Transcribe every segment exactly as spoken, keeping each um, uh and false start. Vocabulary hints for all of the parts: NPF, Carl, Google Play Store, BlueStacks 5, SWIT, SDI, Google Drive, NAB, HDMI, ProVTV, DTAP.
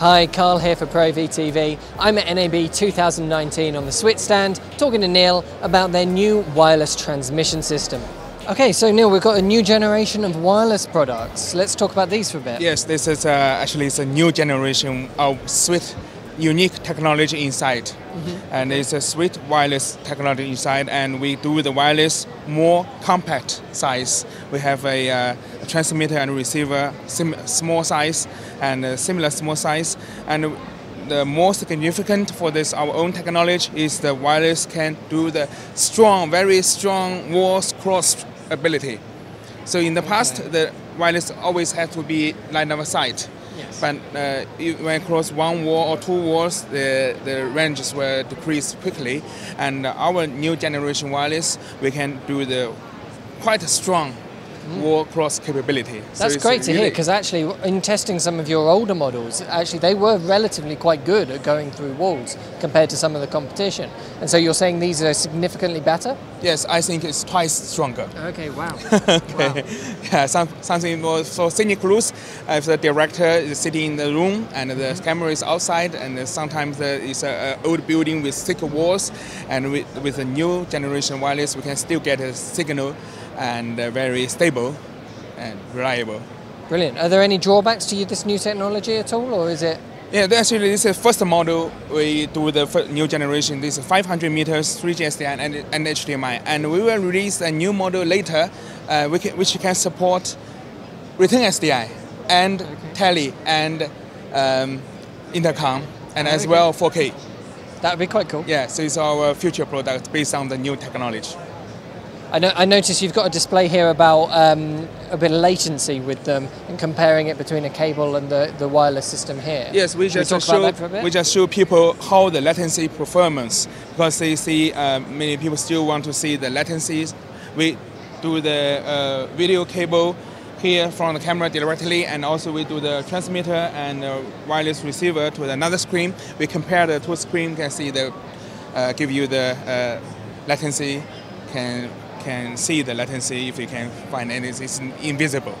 Hi, Carl here for ProVTV. I'm at N A B two thousand nineteen on the SWIT stand, talking to Neil about their new wireless transmission system. Okay, so Neil, we've got a new generation of wireless products. Let's talk about these for a bit. Yes, this is uh, actually it's a new generation of SWIT unique technology inside. Mm-hmm. And it's a SWIT wireless technology inside, and we do the wireless more compact size. We have a uh, transmitter and receiver, sim small size and uh, similar small size. And the most significant for this, our own technology, is the wireless can do the strong, very strong walls cross ability. So in the past, okay. The wireless always had to be line of sight. Yes. But uh, when across one wall or two walls, the, the ranges were decreased quickly. And our new generation wireless, we can do the quite strong wall cross capability. That's so great to really hear, because actually in testing some of your older models, actually they were relatively quite good at going through walls compared to some of the competition. And so you're saying these are significantly better? Yes, I think it's twice stronger. Okay, wow. Okay. Wow. Yeah, some, something more so scenic rules. If the director is sitting in the room and the mm-hmm. camera is outside, and sometimes it's an old building with thick walls, and with, with a new generation wireless, we can still get a signal and uh, very stable and reliable. Brilliant. Are there any drawbacks to this new technology at all, or is it? Yeah, actually this is the first model we do the new generation. This is five hundred meters, three G S D I and, and H D M I. And we will release a new model later uh, which, which can support return S D I and okay. tele and um, intercom, and oh, as okay. well four K. That would be quite cool. Yeah, so it's our future product based on the new technology. I, no I noticed you've got a display here about um, a bit of latency with them and comparing it between a cable and the, the wireless system here. Yes, we just, we, show, we just show people how the latency performance, because they see uh, many people still want to see the latencies. We do the uh, video cable here from the camera directly, and also we do the transmitter and the wireless receiver to another screen. We compare the two screens, can see the, uh, give you the uh, latency, can can see the latency if you can find it. It's invisible.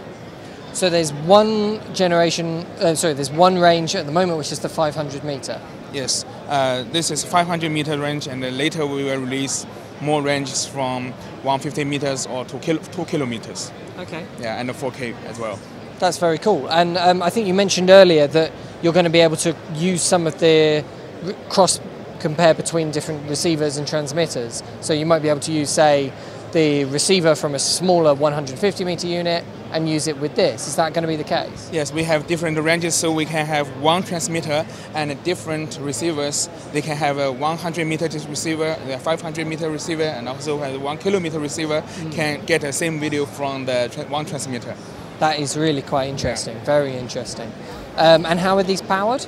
So there's one generation, uh, sorry, there's one range at the moment, which is the five hundred meter. Yes, uh, this is five hundred meter range, and then later we will release more ranges from one hundred fifty meters or two, kil two kilometers. Okay. Yeah, and the four K as well. That's very cool. And um, I think you mentioned earlier that you're going to be able to use some of the cross compare between different receivers and transmitters. So you might be able to use, say, the receiver from a smaller one hundred fifty meter unit and use it with this. Is that going to be the case? Yes, we have different ranges, so we can have one transmitter and different receivers. They can have a one hundred meter receiver, a five hundred meter receiver, and also have a one kilometer receiver. Mm-hmm. Can get the same video from the tra one transmitter. That is really quite interesting. Yeah. Very interesting. Um, and how are these powered?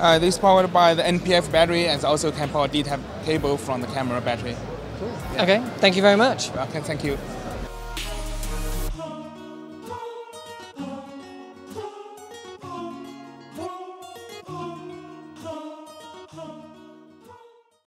Uh, this is powered by the N P F battery, and also can power D T A P cable from the camera battery. Cool. Yeah. Okay, thank you very much. Okay, thank you.